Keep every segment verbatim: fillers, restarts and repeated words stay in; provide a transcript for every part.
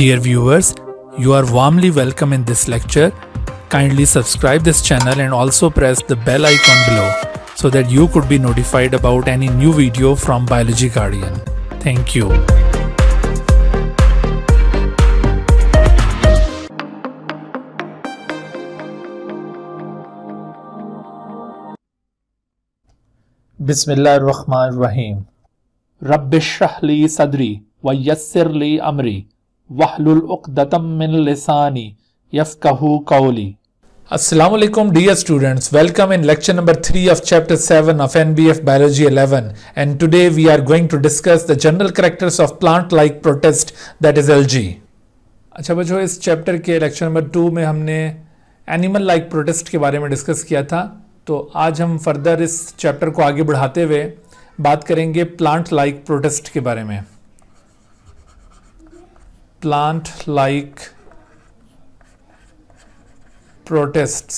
Dear viewers, you are warmly welcome in this lecture. Kindly subscribe this channel and also press the bell icon below so that you could be notified about any new video from Biology Guardian. Thank you. बिस्मिल्लाहिर्रहमानिर्रहीम। रब्बिश्रह ली सदरी वयस्सिर ली अमरी वहलुल उक़्दतम मिन लिसानी यफ़क़हू क़ौली। अस्सलाम वालेकुम dear students, welcome in lecture number three of chapter seven of NBF biology eleven and today we are going to discuss the general characters of plant like protist that is algae. अच्छा बच्चों, इस chapter के lecture number two में हमने animal like protist के बारे में discuss किया था, तो आज हम फर्दर इस चैप्टर को आगे बढ़ाते हुए बात करेंगे प्लांट लाइक प्रोटिस्ट के बारे में। प्लांट लाइक प्रोटिस्ट्स,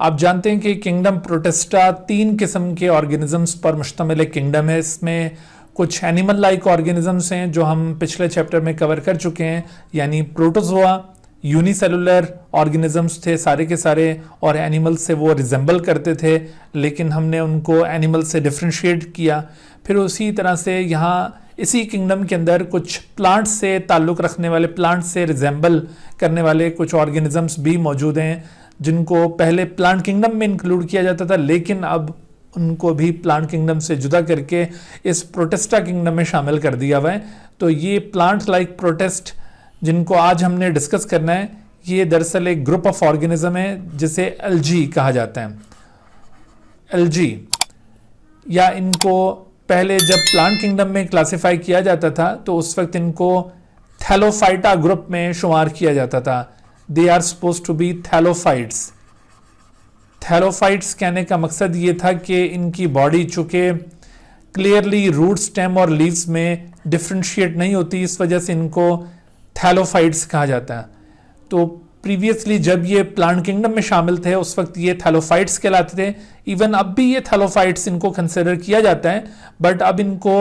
आप जानते हैं कि किंगडम प्रोटिस्टा तीन किस्म के ऑर्गेनिजम्स पर मुश्तमिल एक किंगडम है। इसमें कुछ एनिमल लाइक ऑर्गेनिजम्स हैं जो हम पिछले चैप्टर में कवर कर चुके हैं, यानी प्रोटोजोआ यूनिसेलुलर ऑर्गेनिजम्स थे सारे के सारे और एनिमल से वो रिजेंबल करते थे, लेकिन हमने उनको एनिमल से डिफ्रेंशिएट किया। फिर उसी तरह से यहाँ इसी किंगडम के अंदर कुछ प्लांट से ताल्लुक़ रखने वाले, प्लांट से रिजेंबल करने वाले कुछ ऑर्गेनिजम्स भी मौजूद हैं, जिनको पहले प्लांट किंगडम में इंक्लूड किया जाता था, लेकिन अब उनको भी प्लांट किंगडम से जुदा करके इस प्रोटिस्टा किंगडम में शामिल कर दिया हुआ है। तो ये प्लांट लाइक प्रोटिस्ट जिनको आज हमने डिस्कस करना है, ये दरअसल एक ग्रुप ऑफ ऑर्गेनिज्म है जिसे एलगी कहा जाता है। एलगी या इनको पहले जब प्लांट किंगडम में क्लासिफाई किया जाता था तो उस वक्त इनको थैलोफाइटा ग्रुप में शुमार किया जाता था। They are suppose to be thallophytes. Thallophytes कहने का मकसद ये था कि इनकी बॉडी चूँकि क्लियरली रूट, स्टेम और लीव्स में डिफ्रेंशिएट नहीं होती, इस वजह से इनको थैलोफाइट्स कहा जाता है। तो प्रीवियसली जब ये प्लांट किंगडम में शामिल थे उस वक्त ये थैलोफाइट्स कहलाते थे। इवन अब भी ये थैलोफाइट्स इनको कंसिडर किया जाता है, बट अब इनको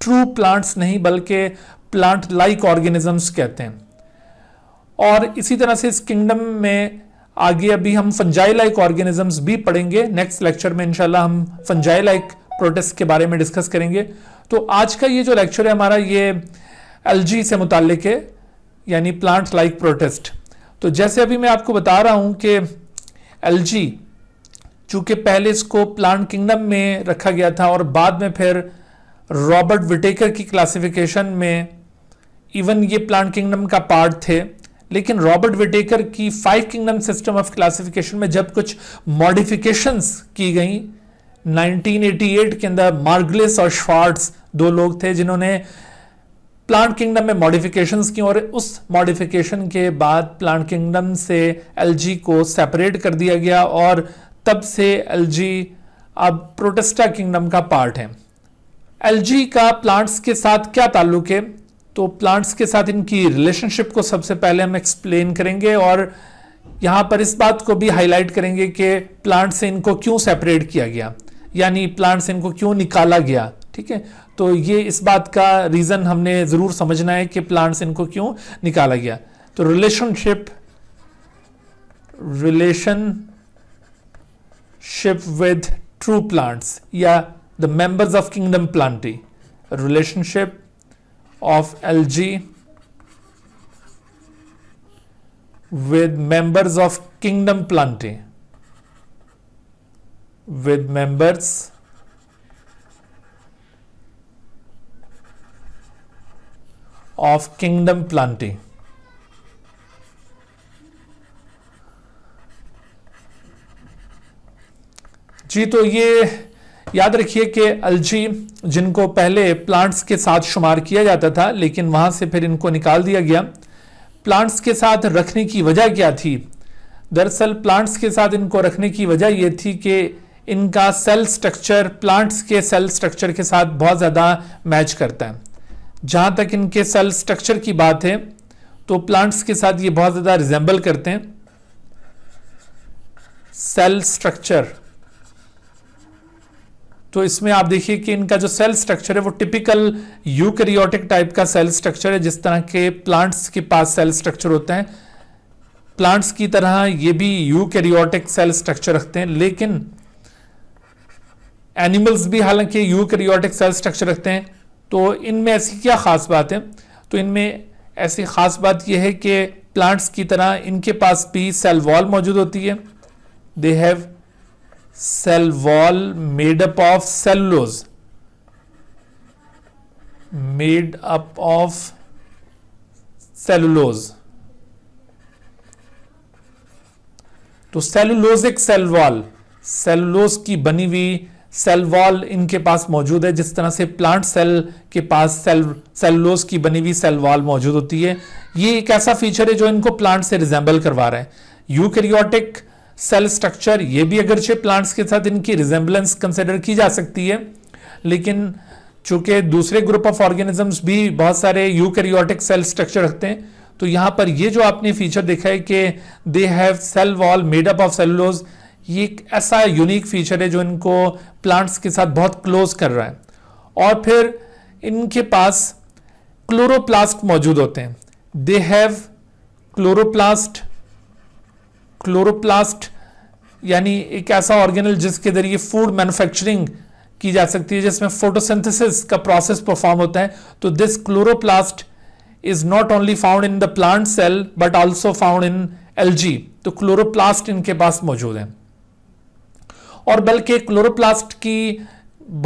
ट्रू प्लांट्स नहीं बल्कि प्लांट लाइक ऑर्गेनिजम्स कहते हैं। और इसी तरह से इस किंगडम में आगे अभी हम फंजाई लाइक ऑर्गेनिजम्स भी पढ़ेंगे। नेक्स्ट लेक्चर में इंशाल्लाह हम फंजाई लाइक प्रोटिस्ट के बारे में डिस्कस करेंगे। तो आज का ये जो लेक्चर है हमारा, ये एलगी से मुताल्लिक है, यानी प्लांट लाइक प्रोटिस्ट। तो जैसे अभी मैं आपको बता रहा हूं कि एलगी चूंकि पहले इसको प्लांट किंगडम में रखा गया था और बाद में फिर रॉबर्ट विटेकर की क्लासिफिकेशन में इवन ये प्लांट किंगडम का पार्ट थे, लेकिन रॉबर्ट विटेकर की five kingdom system of classification में जब कुछ मॉडिफिकेशंस की गई नाइनटीन एटी एट के अंदर, मार्गलिस और श्वार्ट्स दो लोग थे जिन्होंने प्लांट किंगडम में मॉडिफिकेशंस की और उस मॉडिफिकेशन के बाद प्लांट किंगडम से एलगी को सेपरेट कर दिया गया और तब से एलगी अब प्रोटिस्टा किंगडम का पार्ट है। एलगी का प्लांट्स के साथ क्या ताल्लुक है, तो प्लांट्स के साथ इनकी रिलेशनशिप को सबसे पहले हम एक्सप्लेन करेंगे और यहाँ पर इस बात को भी हाईलाइट करेंगे कि प्लांट से इनको क्यों सेपरेट किया गया, यानी प्लांट से इनको क्यों निकाला गया। ठीक है, तो ये इस बात का रीज़न हमने ज़रूर समझना है कि प्लांट्स इनको क्यों निकाला गया। तो relationship relationship with true plants, yeah, the members of kingdom Plantae, relationship of algae with members of kingdom Plantae, with members of kingdom Plantae. जी, तो ये याद रखिए कि एलगी जिनको पहले प्लांट्स के साथ शुमार किया जाता था लेकिन वहां से फिर इनको निकाल दिया गया, प्लांट्स के साथ रखने की वजह क्या थी? दरअसल प्लांट्स के साथ इनको रखने की वजह यह थी कि इनका सेल स्ट्रक्चर प्लांट्स के सेल स्ट्रक्चर के साथ बहुत ज़्यादा मैच करता है। जहाँ तक इनके सेल स्ट्रक्चर की बात है तो प्लांट्स के साथ ये बहुत ज़्यादा रिजेंबल करते हैं। सेल स्ट्रक्चर, तो इसमें आप देखिए कि इनका जो सेल स्ट्रक्चर है वो टिपिकल यूकैरियोटिक टाइप का सेल स्ट्रक्चर है, जिस तरह के प्लांट्स के पास सेल स्ट्रक्चर होते हैं, प्लांट्स की तरह ये भी यूकैरियोटिक सेल स्ट्रक्चर रखते हैं। लेकिन एनिमल्स भी हालांकि यूकैरियोटिक सेल स्ट्रक्चर रखते हैं, तो इनमें ऐसी क्या खास बात है? तो इनमें ऐसी खास बात यह है कि प्लांट्स की तरह इनके पास भी सेल वॉल मौजूद होती है। They have cell wall made up of cellulose, made up of cellulose. तो सेलुलोज एक सेल वॉल, सेलुलोज की बनी हुई सेल वॉल इनके पास मौजूद है, जिस तरह से प्लांट सेल के पास सेल सेलुलोज की बनी हुई सेल वॉल मौजूद होती है। ये एक ऐसा फीचर है जो इनको प्लांट से रिजेंबल करवा रहा है। यूकैरियोटिक सेल स्ट्रक्चर ये भी अगरचे प्लांट्स के साथ इनकी रिजेंबलेंस कंसिडर की जा सकती है, लेकिन चूंकि दूसरे ग्रुप ऑफ ऑर्गेनिजम्स भी बहुत सारे यूकैरियोटिक सेल स्ट्रक्चर रखते हैं, तो यहाँ पर ये जो आपने फीचर देखा है कि they have cell wall made up of cellulose, ये एक ऐसा यूनिक फीचर है जो इनको प्लांट्स के साथ बहुत क्लोज कर रहा है। और फिर इनके पास क्लोरोप्लास्ट मौजूद होते हैं। दे हैव क्लोरोप्लास्ट, क्लोरोप्लास्ट यानी एक ऐसा ऑर्गेनल जिसके जरिए फूड मैन्युफैक्चरिंग की जा सकती है, जिसमें फोटोसिंथेसिस का प्रोसेस परफॉर्म होता है। तो this chloroplast is not only found in the plant cell but also found in algae. तो क्लोरोप्लास्ट इनके पास मौजूद है, और बल्कि क्लोरोप्लास्ट की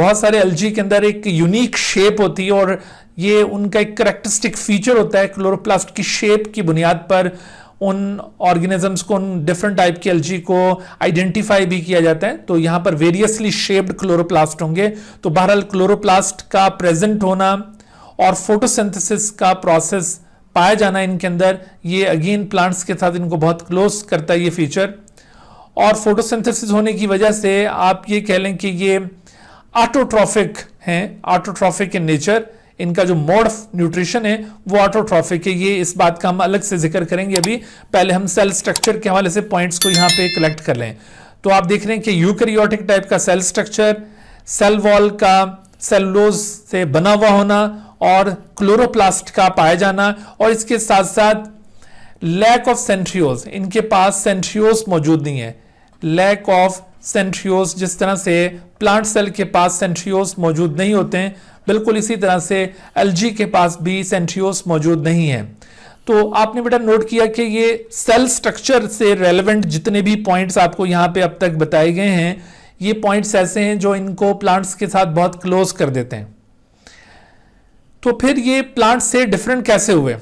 बहुत सारे एल्गी के अंदर एक यूनिक शेप होती है, और ये उनका एक करेक्टरिस्टिक फीचर होता है। क्लोरोप्लास्ट की शेप की बुनियाद पर उन ऑर्गेनिजम्स को, उन डिफरेंट टाइप के एल्गी को आइडेंटिफाई भी किया जाता है। तो यहाँ पर वेरियसली शेप्ड क्लोरोप्लास्ट होंगे। तो बहरहाल क्लोरोप्लास्ट का प्रेजेंट होना और फोटोसिंथेसिस का प्रोसेस पाया जाना इनके अंदर, ये अगेन प्लांट्स के साथ इनको बहुत क्लोज करता है ये फीचर। और फोटोसिंथेसिस होने की वजह से आप ये कह लें कि ये ऑटोट्रॉफिक हैं, ऑटोट्रॉफिक इन नेचर। इनका जो मोड ऑफ न्यूट्रिशन है वो ऑटोट्रॉफिक है। ये इस बात का हम अलग से जिक्र करेंगे, अभी पहले हम सेल स्ट्रक्चर के हवाले से पॉइंट्स को यहाँ पे कलेक्ट कर लें। तो आप देख रहे हैं कि यूकैरियोटिक टाइप का सेल स्ट्रक्चर, सेल वॉल का सेलुलोज से बना हुआ होना और क्लोरोप्लास्ट का पाया जाना, और इसके साथ साथ लैक ऑफ सेंट्रियोल्स, इनके पास सेंट्रियोल्स मौजूद नहीं है। लैक ऑफ सेंट्रियोल्स, जिस तरह से प्लांट सेल के पास सेंट्रियोल्स मौजूद नहीं होते हैं, बिल्कुल इसी तरह से एल्गी के पास भी सेंट्रियोल्स मौजूद नहीं है। तो आपने बेटा नोट किया कि ये सेल स्ट्रक्चर से रेलेवेंट जितने भी पॉइंट्स आपको यहाँ पे अब तक बताए गए हैं, ये पॉइंट्स ऐसे हैं जो इनको प्लांट्स के साथ बहुत क्लोज कर देते हैं। तो फिर ये प्लांट से डिफरेंट कैसे हुए?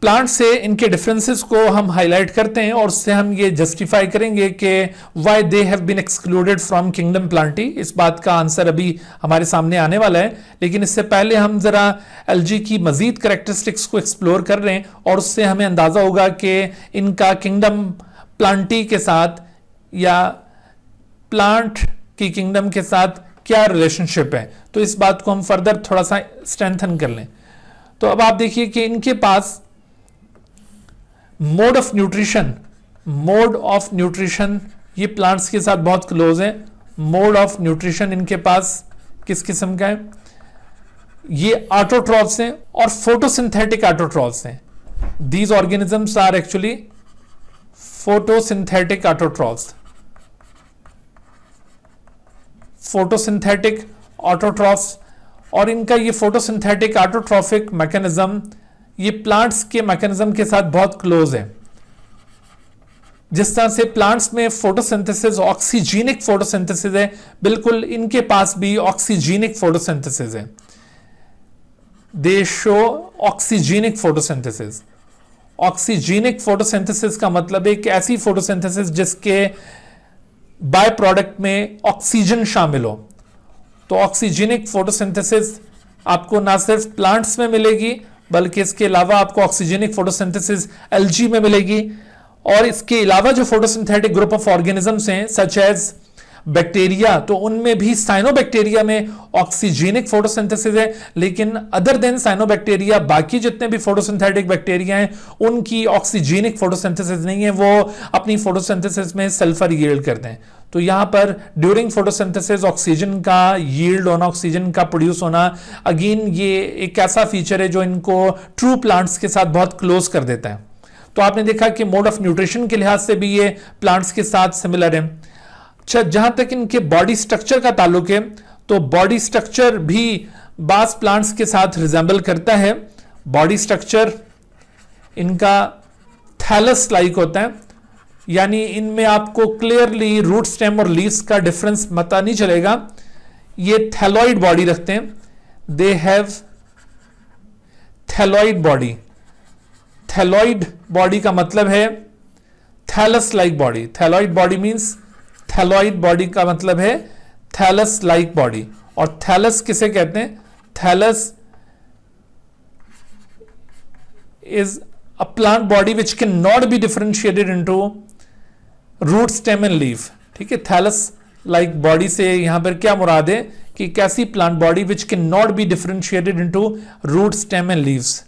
प्लांट से इनके डिफरेंसेस को हम हाईलाइट करते हैं और उससे हम ये जस्टिफाई करेंगे कि why they have been excluded from kingdom Plantae. इस बात का आंसर अभी हमारे सामने आने वाला है, लेकिन इससे पहले हम जरा एल्गी की मजीद करेक्टरिस्टिक्स को एक्सप्लोर कर रहे हैं, और उससे हमें अंदाज़ा होगा कि इनका किंगडम प्लांटी के साथ या प्लांट की किंगडम के साथ क्या रिलेशनशिप है। तो इस बात को हम फर्दर थोड़ा सा स्ट्रेंथन कर लें। तो अब आप देखिए कि इनके पास mode of nutrition, mode of nutrition ये प्लांट्स के साथ बहुत क्लोज है। मोड ऑफ न्यूट्रिशन इनके पास किस किस्म का है? ये ऑटोट्रॉफ्स हैं और फोटोसिंथेटिक ऑटोट्रॉफ्स हैं। These organisms are actually photosynthetic autotrophs. Photosynthetic autotrophs, और इनका ये फोटोसिंथेटिक ऑटोट्रॉफिक मैकेनिज्म ये प्लांट्स के मैकेनिज्म के साथ बहुत क्लोज है। जिस तरह से प्लांट्स में फोटोसिंथेसिस ऑक्सीजेनिक फोटोसिंथेसिस है, बिल्कुल इनके पास भी ऑक्सीजेनिक फोटोसिंथेसिस है। They show oxygenic photosynthesis. Oxygenic photosynthesis का मतलब एक ऐसी फोटोसिंथेसिस जिसके बाय प्रोडक्ट में ऑक्सीजन शामिल हो। तो ऑक्सीजेनिक फोटोसिंथेसिस आपको ना सिर्फ प्लांट्स में मिलेगी, बल्कि इसके अलावा आपको ऑक्सीजेनिक फोटोसिंथेसिस एल्गी में मिलेगी। और इसके अलावा जो फोटोसिंथेटिक ग्रुप ऑफ ऑर्गेनिजम्स हैं सच एज बैक्टीरिया, तो उनमें भी साइनोबैक्टीरिया में ऑक्सीजेनिक फोटोसिंथेसिस है, लेकिन अदर देन साइनोबैक्टीरिया बाकी जितने भी फोटोसिंथेटिक बैक्टीरिया हैं उनकी ऑक्सीजेनिक फोटोसिंथेसिस नहीं है, वो अपनी फोटोसिंथेसिस में सल्फर यील्ड करते हैं। तो यहां पर ड्यूरिंग फोटोसिंथेसिस ऑक्सीजन का यील्ड होना, ऑक्सीजन का प्रोड्यूस होना, अगेन ये एक ऐसा फीचर है जो इनको ट्रू प्लांट्स के साथ बहुत क्लोज कर देता है। तो आपने देखा कि मोड ऑफ न्यूट्रिशन के लिहाज से भी ये प्लांट्स के साथ सिमिलर है। अच्छा, जहां तक इनके बॉडी स्ट्रक्चर का ताल्लुक है तो बॉडी स्ट्रक्चर भी बास प्लांट्स के साथ रिजेंबल करता है। बॉडी स्ट्रक्चर इनका थैलस लाइक होता है, यानी इनमें आपको क्लियरली रूट स्टेम और लीव्स का डिफरेंस पता नहीं चलेगा। ये थैलॉइड बॉडी रखते हैं, they have thalloid body. Thalloid body का मतलब है thallus like body. Thalloid body means thalloid body का मतलब है थैलस लाइक बॉडी। और थैलस किसे कहते हैं? Thallus is a plant body which can not be differentiated into root stem and leaf. ठीक है, थैलस लाइक बॉडी से यहां पर क्या मुराद है कि कैसी plant body which can not be differentiated into root stem and leaves,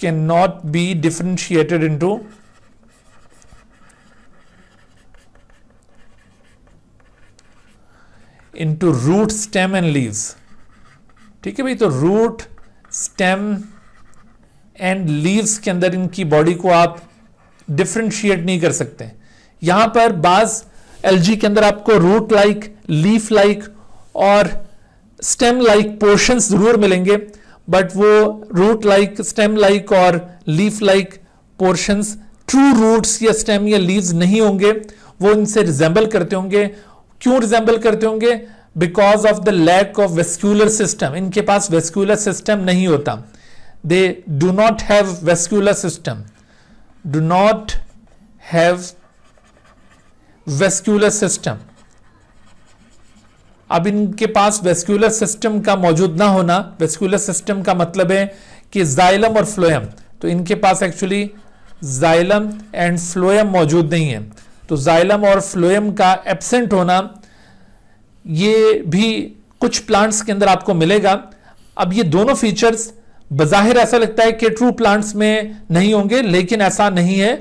can not be differentiated into into root stem and leaves. ठीक है भाई, तो रूट स्टेम एंड लीव्स के अंदर इनकी बॉडी को आप डिफ्रेंशिएट नहीं कर सकते। यहां पर बाज एलजी के अंदर आपको रूट लाइक, लीफ लाइक और स्टेम लाइक पोर्शंस जरूर मिलेंगे, बट वो रूट लाइक, स्टेम लाइक और leaf like portions true roots या स्टेम या लीव्स नहीं होंगे, वो इनसे रिजेंबल करते होंगे। क्यों रिजेंबल करते होंगे? Because of the lack of vascular system. इनके पास वेस्क्यूलर सिस्टम नहीं होता, they do not have vascular system, do not have vascular system। अब इनके पास वेस्क्यूलर सिस्टम का मौजूद ना होना, वेस्क्यूलर सिस्टम का मतलब है कि जाइलम और फ्लोएम, तो इनके पास एक्चुअली जाइलम एंड फ्लोएम मौजूद नहीं है, तो जाइलम और फ्लोएम का एब्सेंट होना ये भी कुछ प्लांट्स के अंदर आपको मिलेगा। अब ये दोनों फीचर्स बज़ाहिर ऐसा लगता है कि ट्रू प्लांट्स में नहीं होंगे, लेकिन ऐसा नहीं है।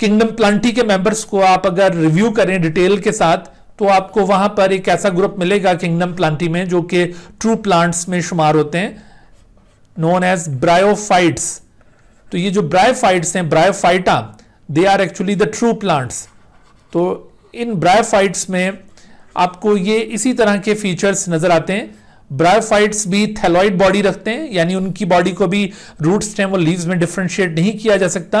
किंगडम प्लांटी के मेंबर्स को आप अगर रिव्यू करें डिटेल के साथ तो आपको वहां पर एक ऐसा ग्रुप मिलेगा किंगडम प्लांटी में जो कि ट्रू प्लांट्स में शुमार होते हैं, नोन एज ब्रायोफाइट्स। तो ये जो ब्रायोफाइट्स हैं, Bryophyta, they are actually the true plants. तो इन ब्रायोफाइट्स में आपको ये इसी तरह के फीचर्स नजर आते हैं। ब्रायोफाइट्स भी थैलॉइड बॉडी रखते हैं, यानी उनकी बॉडी को भी रूट स्टेम और लीव्स में डिफरेंशिएट नहीं किया जा सकता।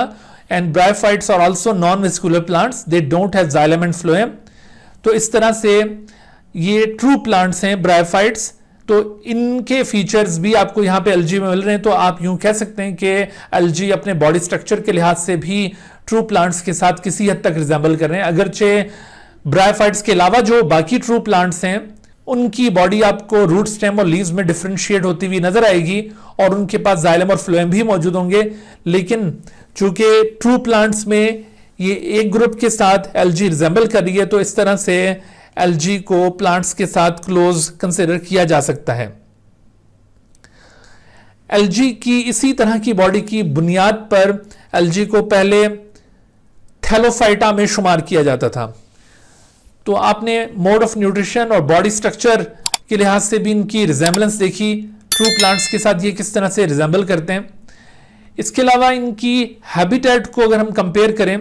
And bryophytes are also non vascular plants, they don't have xylem and phloem. तो इस तरह से ये ट्रू प्लांट्स हैं ब्रायोफाइट्स, तो इनके फीचर्स भी आपको यहाँ पे एलजी में मिल रहे हैं। तो आप यूं कह सकते हैं कि एलजी अपने बॉडी स्ट्रक्चर के लिहाज से भी ट्रू प्लांट्स के साथ किसी हद तक रिजेंबल कर रहे हैं, अगरचे ब्रायोफाइट्स के अलावा जो बाकी ट्रू प्लांट्स हैं उनकी बॉडी आपको रूट स्टेम और लीव्स में डिफरेंशिएट होती हुई नजर आएगी और उनके पास जाइलम और फ्लोएम भी मौजूद होंगे। लेकिन चूंकि ट्रू प्लांट्स में ये एक ग्रुप के साथ एलजी रिजेंबल कर रही है, तो इस तरह से एलजी को प्लांट्स के साथ क्लोज कंसिडर किया जा सकता है। एलजी की इसी तरह की बॉडी की बुनियाद पर एलजी को पहले थैलोफाइटा में शुमार किया जाता था। तो आपने मोड ऑफ न्यूट्रिशन और बॉडी स्ट्रक्चर के लिहाज से भी इनकी रिजेंबलेंस देखी, ट्रू प्लांट्स के साथ ये किस तरह से रिजेंबल करते हैं। इसके अलावा इनकी हैबिटेट को अगर हम कंपेयर करें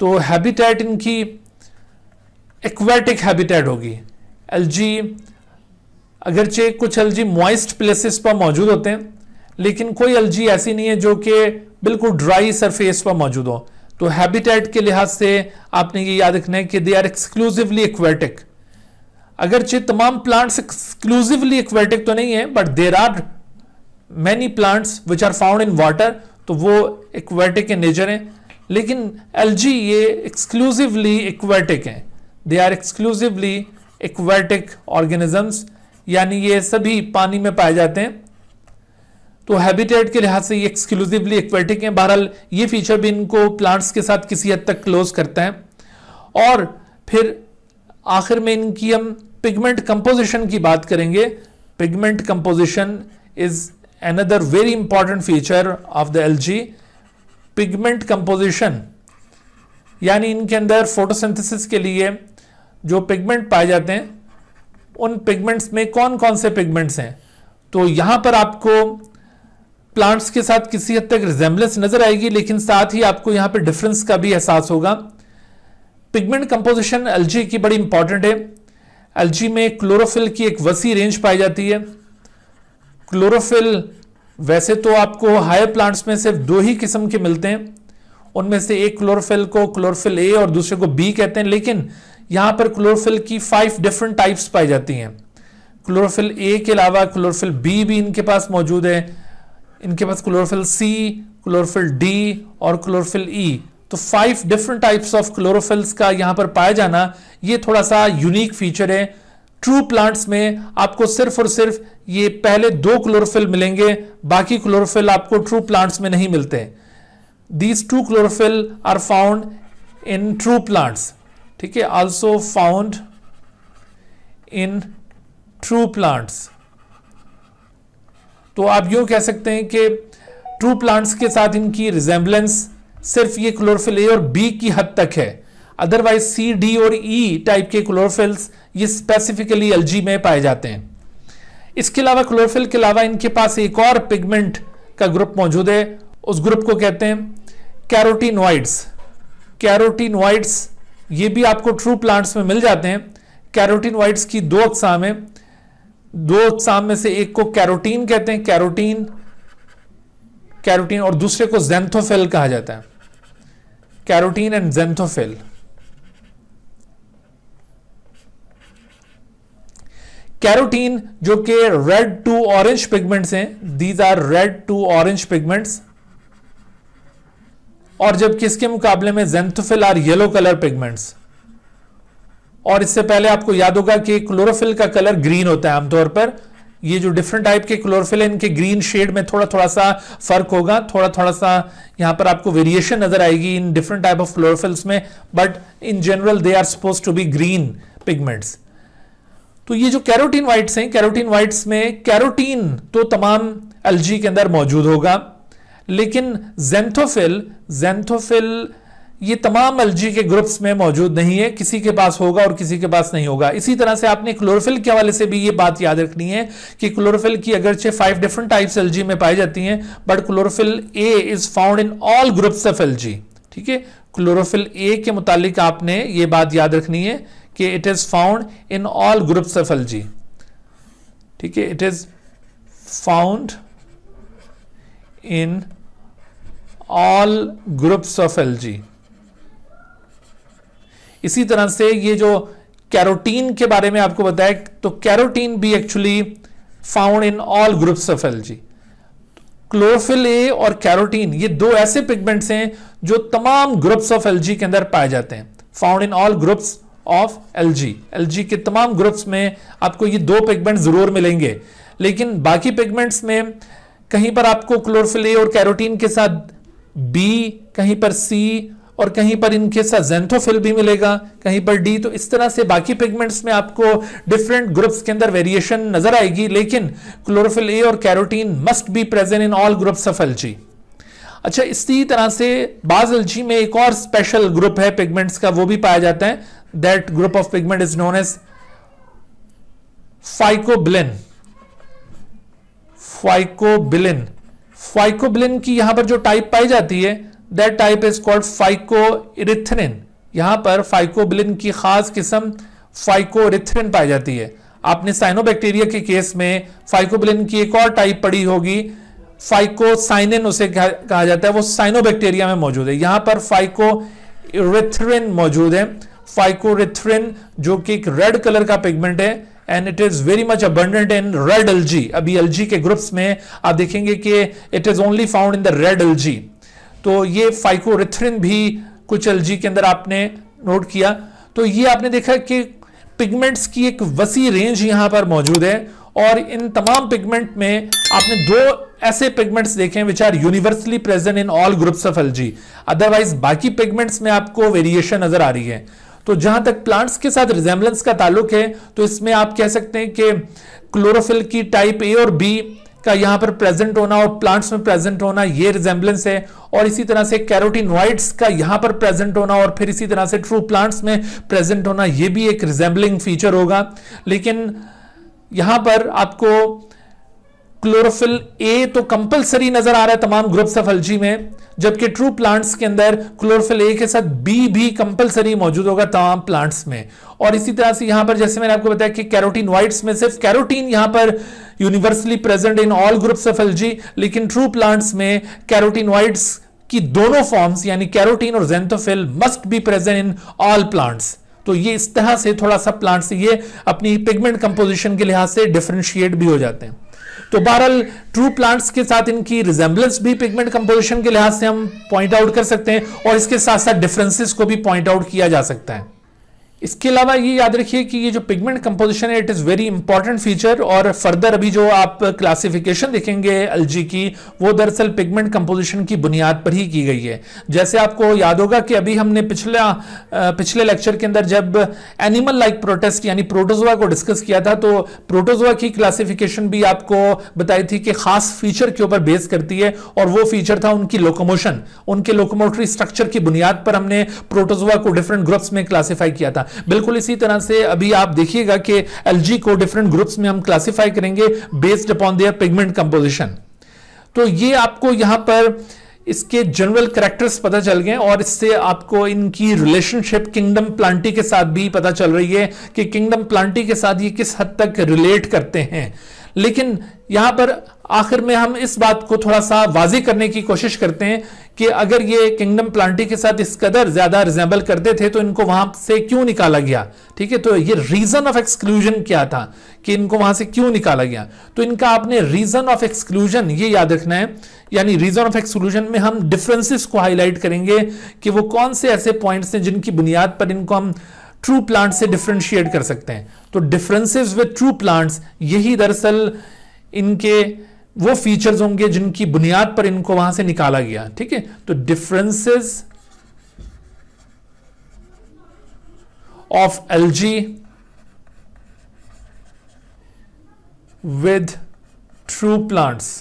तो हैबिटेट इनकी एक्वेटिक हैबिटेट होगी। एलजी, अगरचे कुछ एलजी मॉइस्ट प्लेसेस पर मौजूद होते हैं, लेकिन कोई एलजी ऐसी नहीं है जो कि बिल्कुल ड्राई सरफेस पर मौजूद हो। तो हैबिटेट के लिहाज से आपने ये याद रखना है कि दे आर एक्सक्लूसिवली एक्वेटिक। अगरचे तमाम प्लांट्स एक्सक्लूसिवली एक्वेटिक तो नहीं है, but there are many plants which are found in water, तो वो एक्वेटिक इन नेचर हैं। लेकिन एलजी ये एक्सक्लूसिवली एक्वेटिक हैं, they are exclusively aquatic organisms, यानी ये सभी पानी में पाए जाते हैं। तो हैबिटेट के लिहाज से ये एक्सक्लूसिवली एक्वेटिक हैं। बहरहाल ये फीचर भी इनको प्लांट्स के साथ किसी हद तक क्लोज करता है। और फिर आखिर में इनकी हम पिगमेंट कंपोजिशन की बात करेंगे। Pigment composition is another very important feature of the algae. Pigment composition यानी इनके अंदर फोटोसिंथेसिस के लिए जो पिगमेंट पाए जाते हैं उन पिगमेंट्स में कौन कौन से पिगमेंट्स हैं, तो यहाँ पर आपको प्लांट्स के साथ किसी हद तक रिजेम्बलेंस नजर आएगी, लेकिन साथ ही आपको यहाँ पर डिफरेंस का भी एहसास होगा। पिगमेंट कंपोजिशन एल्गी की बड़ी इंपॉर्टेंट है। एल्गी में क्लोरोफिल की एक वसी रेंज पाई जाती है। क्लोरोफिल वैसे तो आपको हाई प्लांट्स में सिर्फ दो ही किस्म के मिलते हैं, उनमें से एक क्लोरोफिल को क्लोरोफिल ए और दूसरे को बी कहते हैं, लेकिन यहाँ पर क्लोरोफिल की फाइव डिफरेंट टाइप्स पाई जाती हैं। क्लोरोफिल ए के अलावा क्लोरोफिल बी भी इनके पास मौजूद है, इनके पास क्लोरोफिल सी, क्लोरोफिल डी और क्लोरोफिल ई। तो five different types of chlorophylls का यहाँ पर पाया जाना ये थोड़ा सा यूनिक फीचर है। ट्रू प्लांट्स में आपको सिर्फ और सिर्फ ये पहले दो क्लोरोफिल मिलेंगे, बाकी क्लोरोफिल आपको ट्रू प्लांट्स में नहीं मिलते। These two chlorophyll are found in true plants, ठीक है, also found in true plants. तो आप यूं कह सकते हैं कि ट्रू प्लांट्स के साथ इनकी रिजेम्बलेंस सिर्फ ये क्लोरोफिल ए और बी की हद तक है, अदरवाइज सी, डी और ई टाइप के क्लोरोफिल्स ये स्पेसिफिकली एल्गी में पाए जाते हैं। इसके अलावा क्लोरोफिल के अलावा इनके पास एक और पिगमेंट का ग्रुप मौजूद है, उस ग्रुप को कहते हैं कैरोटीनॉइड्स। कैरोटीनॉइड्स ये भी आपको ट्रू प्लांट्स में मिल जाते हैं। कैरोटीनॉइड्स की दो अकसाम है, दो अकसाम में से एक को कैरोटीन कहते हैं, कैरोटीन कैरोटीन और दूसरे को जेंथोफिल कहा जाता है, कैरोटीन एंड जेंथोफिल। कैरोटीन जो कि रेड टू ऑरेंज पिगमेंट्स हैं, these are red to orange pigments, और जबकि इसके मुकाबले में xanthophyll are yellow colour pigments. और इससे पहले आपको याद होगा कि क्लोरोफिल का कलर ग्रीन होता है आमतौर पर। ये जो डिफरेंट टाइप के क्लोरोफिल है इनके ग्रीन शेड में थोड़ा थोड़ा सा फर्क होगा, थोड़ा थोड़ा सा यहाँ पर आपको वेरिएशन नजर आएगी इन डिफरेंट टाइप ऑफ क्लोरोफिल्स में, but in general they are suppose to be green pigments. तो ये जो कैरोटीन वाइट्स हैं, कैरोटीन वाइट्स में कैरोटीन तो तमाम एल्गी के अंदर मौजूद होगा, लेकिन जेंथोफिल जेंथोफिल ये तमाम एल्गी के ग्रुप्स में मौजूद नहीं है, किसी के पास होगा और किसी के पास नहीं होगा। इसी तरह से आपने क्लोरोफिल के हवाले से भी ये बात याद रखनी है कि क्लोरोफिल की अगरचे फाइव डिफरेंट टाइप्स एल्गी में पाई जाती हैं, but chlorophyll A is found in all groups of algae, ठीक है। क्लोरोफिल ए के मुतालिक आपने ये बात याद रखनी है कि it is found in all groups of algae, ठीक है, it is found in all groups of algae. इसी तरह से ये जो कैरोटीन के बारे में आपको बताया, तो कैरोटीन भी actually found in all groups of algae. Chlorophyll A और कैरोटीन ये दो ऐसे पिगमेंट्स हैं जो तमाम ग्रुप्स ऑफ एल्गी के अंदर पाए जाते हैं, found in all groups of algae. Algae के तमाम ग्रुप्स में आपको ये दो पिगमेंट जरूर मिलेंगे, लेकिन बाकी पिगमेंट्स में कहीं पर आपको क्लोरोफिल ए और कैरोटीन के साथ बी, कहीं पर सी और कहीं पर इनके साथ जेंथोफिल भी मिलेगा, कहीं पर डी। तो इस तरह से बाकी पिगमेंट्स में आपको डिफरेंट ग्रुप्स के अंदर वेरिएशन नजर आएगी, लेकिन क्लोरोफिल ए और carotene must be present in all groups of algae. अच्छा, इसी तरह से बाज एल्गी में एक और स्पेशल ग्रुप है पिगमेंट्स का, वो भी पाया जाता है। That group of pigment is known as phycobilin. Phycobilin phycobilin की यहां पर जो टाइप पाई जाती है That type is called फाइकोइरिथ्रिन। यहाँ पर फाइकोबिलिन की खास किस्म फाइकोइरिथ्रिन पाई जाती है। आपने साइनोबैक्टीरिया के केस में फाइकोबिलिन की एक और टाइप पड़ी होगी, फाइकोसाइनिन उसे कहा जाता है, वो साइनोबैक्टीरिया में मौजूद है। यहाँ पर फाइकोइरिथ्रिन मौजूद है। फाइकोइरिथ्रिन जो कि एक रेड कलर का पिगमेंट है and it is very much abundant in red algae. अभी एल्गी के ग्रुप्स में आप देखेंगे कि it is only found in the red algae. तो ये फाइकोरिथ्रिन भी कुछ एल्गी के अंदर आपने नोट किया। तो ये आपने देखा कि पिगमेंट्स की एक वसी रेंज यहाँ पर मौजूद है, और इन तमाम पिगमेंट में आपने दो ऐसे पिगमेंट्स देखे हैं which are universally present in all groups of algae, otherwise बाकी पिगमेंट्स में आपको वेरिएशन नजर आ रही है। तो जहां तक प्लांट्स के साथ रिजेम्बलेंस का ताल्लुक है तो इसमें आप कह सकते हैं कि क्लोरोफिल की टाइप ए और बी का यहां पर प्रेजेंट होना और प्लांट्स में प्रेजेंट होना, ये रिजेम्बलेंस है। और इसी तरह से कैरोटीनॉइड्स का यहां पर प्रेजेंट होना और फिर इसी तरह से ट्रू प्लांट्स में प्रेजेंट होना, ये भी एक रिजेम्बलिंग फीचर होगा। लेकिन यहां पर आपको क्लोरोफिल ए तो कंपलसरी नजर आ रहा है तमाम ग्रुप्स ऑफ अल्जी में, जबकि ट्रू प्लांट्स के अंदर क्लोरोफिल ए के साथ बी भी कंपलसरी मौजूद होगा तमाम प्लांट्स में। और इसी तरह से यहां पर जैसे मैंने आपको बताया कि कैरोटीनॉइड्स में सिर्फ कैरोटीन यहां पर universally present in all groups of algae, लेकिन ट्रू प्लांट्स में कैरोटीनॉइड्स की दोनों फॉर्म्स यानी कैरोटीन और xanthophyll must be present in all plants. तो ये इस तरह से थोड़ा सा प्लांट्स ये अपनी पिगमेंट कंपोजिशन के लिहाज से डिफरेंशिएट भी हो जाते हैं। तो बहरहाल ट्रू प्लांट्स के साथ इनकी रिजेम्बलेंस भी पिगमेंट कंपोजिशन के लिहाज से हम पॉइंट आउट कर सकते हैं और इसके साथ साथ डिफरेंसेस को भी पॉइंट आउट किया जा सकता है। इसके अलावा ये याद रखिए कि ये जो पिगमेंट कंपोजिशन है it is very important feature, और फर्दर अभी जो आप क्लासिफिकेशन देखेंगे एल्जी की वो दरअसल पिगमेंट कंपोजिशन की बुनियाद पर ही की गई है। जैसे आपको याद होगा कि अभी हमने पिछला पिछले लेक्चर के अंदर जब एनिमल लाइक प्रोटेस्ट यानी प्रोटोजोआ को डिस्कस किया था तो प्रोटोजोआ की क्लासिफिकेशन भी आपको बताई थी कि खास फीचर के ऊपर बेस करती है, और वो फीचर था उनकी लोकोमोशन। उनके लोकोमोटरी स्ट्रक्चर की बुनियाद पर हमने प्रोटोजोआ को डिफरेंट ग्रुप्स में क्लासीफाई किया था। बिल्कुल इसी तरह से अभी आप देखिएगा कि एल्गी को डिफरेंट ग्रुप्स में हम क्लासिफाई करेंगे based upon their pigment composition. तो ये आपको यहां पर इसके जनरल करैक्टर्स पता चल गए और इससे आपको इनकी रिलेशनशिप किंगडम प्लांटी के साथ भी पता चल रही है कि किंगडम प्लांटी के साथ ये किस हद तक रिलेट करते हैं। लेकिन यहां पर आखिर में हम इस बात को थोड़ा सा वाजी करने की कोशिश करते हैं कि अगर ये किंगडम प्लांटी के साथ इस कदर ज्यादा रिजेंबल करते थे तो इनको वहां से क्यों निकाला गया, ठीक है। तो ये रीजन ऑफ एक्सक्लूजन क्या था कि इनको वहां से क्यों निकाला गया, तो इनका आपने रीजन ऑफ एक्सक्लूजन ये याद रखना है। यानी रीजन ऑफ एक्सक्लूजन में हम डिफरेंसेस को हाईलाइट करेंगे कि वो कौन से ऐसे पॉइंट्स हैं जिनकी बुनियाद पर इनको हम ट्रू प्लांट से डिफरेंशिएट कर सकते हैं। तो डिफरेंसेस विद ट्रू प्लांट्स यही दरअसल इनके वो फीचर्स होंगे जिनकी बुनियाद पर इनको वहां से निकाला गया, ठीक है। तो differences of algae with true plants,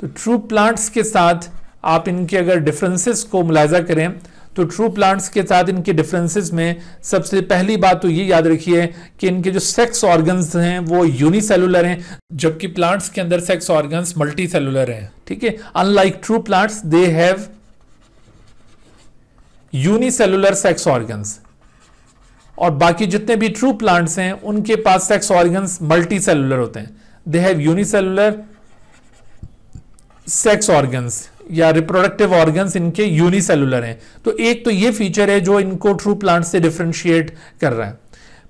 तो ट्रू प्लांट्स के साथ आप इनके अगर डिफरेंसेस को मुलाजा करें तो ट्रू प्लांट्स के साथ इनके डिफरेंसेस में सबसे पहली बात तो ये याद रखिए कि इनके जो सेक्स ऑर्गन्स हैं वो यूनिसेलुलर हैं, जबकि प्लांट्स के अंदर सेक्स ऑर्गन्स मल्टीसेलुलर हैं, ठीक है। Unlike true plants they have unicellular sex organs, और बाकी जितने भी ट्रू प्लांट्स हैं उनके पास सेक्स ऑर्गन्स मल्टीसेलुलर होते हैं। They have unicellular sex organs या रिप्रोडक्टिव ऑर्गन्स इनके यूनिसेलुलर हैं। तो एक तो ये फीचर है जो इनको ट्रू प्लांट से डिफरेंशिएट कर रहा है।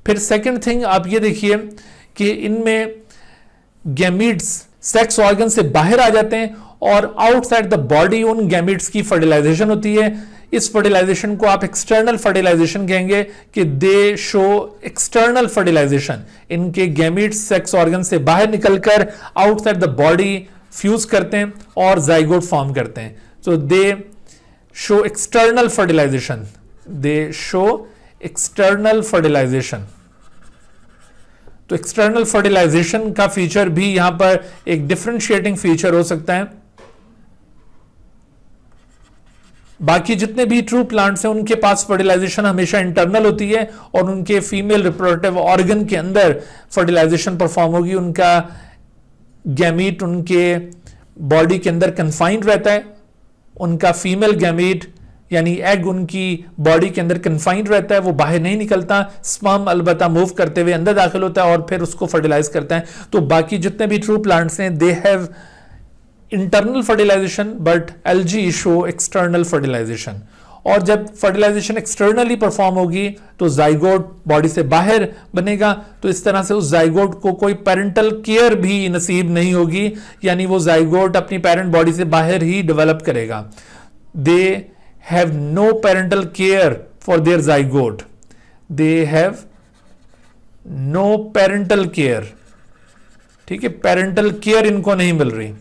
फिर सेकंड थिंग आप ये देखिए कि इनमें गैमीट्स सेक्स ऑर्गन से बाहर आ जाते हैं और आउटसाइड द बॉडी उन गैमीट्स की फर्टिलाइजेशन होती है। इस फर्टिलाइजेशन को आप एक्सटर्नल फर्टिलाइजेशन कहेंगे कि दे शो एक्सटर्नल फर्टिलाइजेशन। इनके गैमीट्स सेक्स ऑर्गन से बाहर निकलकर आउटसाइड द बॉडी फ्यूज करते हैं और जाइगोट फॉर्म करते हैं। तो they show external fertilisation, they show external fertilisation. तो एक्सटर्नल फर्टिलाइजेशन का फीचर भी यहां पर एक डिफरेंशिएटिंग फीचर हो सकता है। बाकी जितने भी ट्रू प्लांट्स हैं उनके पास फर्टिलाइजेशन हमेशा इंटरनल होती है और उनके फीमेल रिप्रोडक्टिव ऑर्गन के अंदर फर्टिलाइजेशन परफॉर्म होगी। उनका गैमीट उनके बॉडी के अंदर कन्फाइंड रहता है, उनका फीमेल गैमीट यानी एग उनकी बॉडी के अंदर कन्फाइंड रहता है, वो बाहर नहीं निकलता। स्पर्म अलबत्ता मूव करते हुए अंदर दाखिल होता है और फिर उसको फर्टिलाइज करता है। तो बाकी जितने भी ट्रू प्लांट्स हैं they have internal fertilisation but algae show external fertilisation. और जब फर्टिलाइजेशन एक्सटर्नली परफॉर्म होगी तो जाइगोट बॉडी से बाहर बनेगा, तो इस तरह से उस जाइगोट को कोई पेरेंटल केयर भी नसीब नहीं होगी, यानी वो जाइगोट अपनी पेरेंट बॉडी से बाहर ही डेवलप करेगा। They have no parental care for their zygote, they have no parental care, ठीक है। पेरेंटल केयर इनको नहीं मिल रही,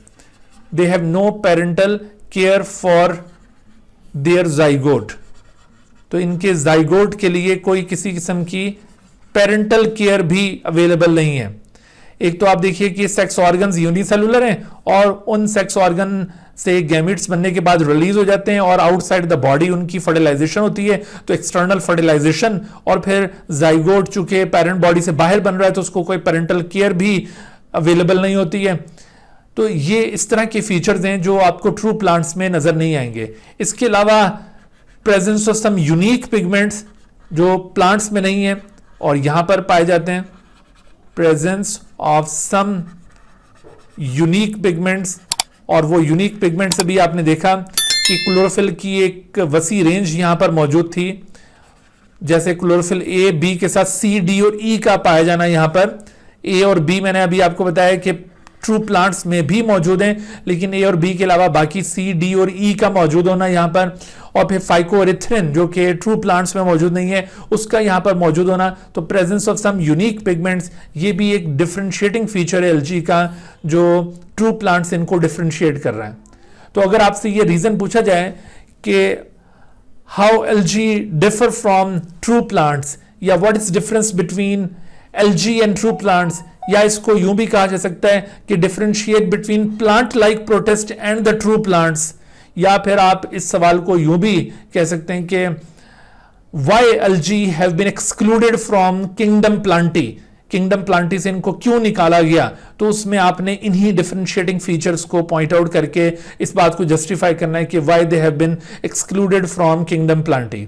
they have no parental care for their zygote. तो इनके जाइगोट के लिए कोई किसी किस्म की पेरेंटल केयर भी अवेलेबल नहीं है। एक तो आप देखिए कि सेक्स ऑर्गन्स यूनिसेलुलर हैं और उन सेक्स ऑर्गन से गैमिट्स बनने के बाद रिलीज हो जाते हैं और आउटसाइड द बॉडी उनकी फर्टिलाइजेशन होती है, तो एक्सटर्नल फर्टिलाइजेशन। और फिर जाइगोट चूंकि पेरेंट बॉडी से बाहर बन रहा है तो उसको कोई पेरेंटल केयर भी अवेलेबल नहीं होती है। तो ये इस तरह के फीचर्स हैं जो आपको ट्रू प्लांट्स में नजर नहीं आएंगे। इसके अलावा presence of some unique pigments जो प्लांट्स में नहीं है और यहां पर पाए जाते हैं, presence of some unique pigments. और वो यूनिक पिगमेंट से भी आपने देखा कि क्लोरोफिल की एक वसी रेंज यहां पर मौजूद थी, जैसे क्लोरोफिल ए बी के साथ सी डी और ई e का पाया जाना यहां पर। ए और बी मैंने अभी आपको बताया कि ट्रू प्लांट्स में भी मौजूद हैं, लेकिन ए और बी के अलावा बाकी सी डी और ई e का मौजूद होना यहाँ पर, और फिर फाइकोरिथ्रिन जो कि ट्रू प्लांट्स में मौजूद नहीं है उसका यहाँ पर मौजूद होना। तो presence of some unique pigments ये भी एक डिफरेंशिएटिंग फीचर है एलगी का जो ट्रू प्लांट्स इनको डिफरेंशिएट कर रहा है। तो अगर आपसे ये रीजन पूछा जाए कि how algae differ from true plants या what is difference between algae and true plants, या इसको यूं भी कहा जा सकता है कि differentiate between plant like protist and the true plants, या फिर आप इस सवाल को यूं भी कह सकते हैं कि why algae have been excluded from kingdom Plantae, kingdom Plantae से इनको क्यों निकाला गया। तो उसमें आपने इन्हीं डिफरेंशिएटिंग फीचर्स को पॉइंट आउट करके इस बात को जस्टिफाई करना है कि why they have been excluded from kingdom Plantae.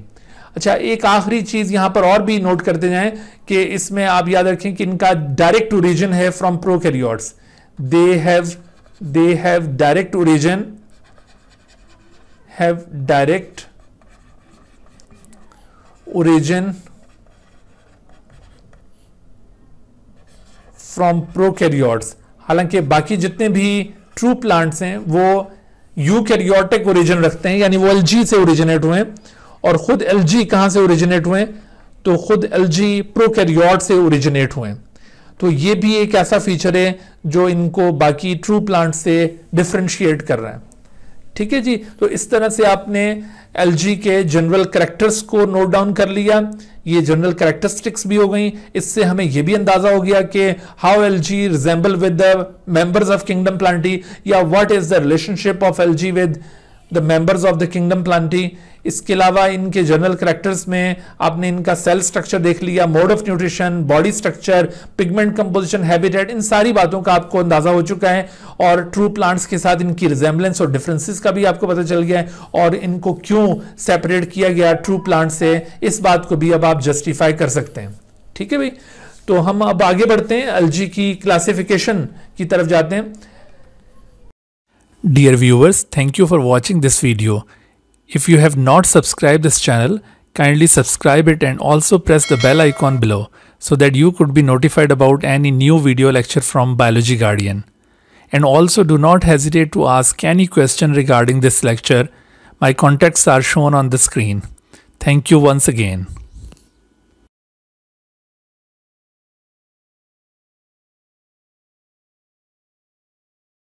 अच्छा, एक आखिरी चीज यहां पर और भी नोट करते जाएं कि इसमें आप याद रखें कि इनका डायरेक्ट ओरिजिन है from prokaryotes, they have they have direct origin have direct origin from prokaryotes. हालांकि बाकी जितने भी ट्रू प्लांट्स हैं वो यूकैरियोटिक ओरिजिन रखते हैं, यानी वो एलगी से ओरिजिनेट हुए हैं। और खुद एलजी कहां से ओरिजिनेट हुए, तो खुद एलजी प्रोकैरियोट से ओरिजिनेट हुए। तो ये भी एक ऐसा फीचर है जो इनको बाकी ट्रू प्लांट से डिफरेंशिएट कर रहा है। ठीक है जी, तो इस तरह से आपने एलजी के जनरल करैक्टर्स को नोट डाउन कर लिया, ये जनरल करैक्टरिस्टिक्स भी हो गई। इससे हमें यह भी अंदाजा हो गया कि how algae resemble with the members of kingdom Plantae, या what is the relationship of algae with the members of the kingdom Plantae. इसके अलावा इनके जनरल करैक्टर्स में आपने इनका सेल स्ट्रक्चर देख लिया, mode of nutrition, body structure, pigment composition, habitat, इन सारी बातों का आपको अंदाजा हो चुका है। और ट्रू प्लांट्स के साथ इनकी रिजेम्बलेंस और डिफरेंसेस का भी आपको पता चल गया है, और इनको क्यों सेपरेट किया गया ट्रू प्लांट से इस बात को भी अब आप जस्टिफाई कर सकते हैं। ठीक है भाई, तो हम अब आगे बढ़ते हैं, एलगी की क्लासिफिकेशन की तरफ जाते हैं। Dear viewers, thank you for watching this video. If you have not subscribed this channel, kindly subscribe it and also press the bell icon below so that you could be notified about any new video lecture from Biology Guardian. And also do not hesitate to ask any question regarding this lecture. My contacts are shown on the screen. Thank you once again.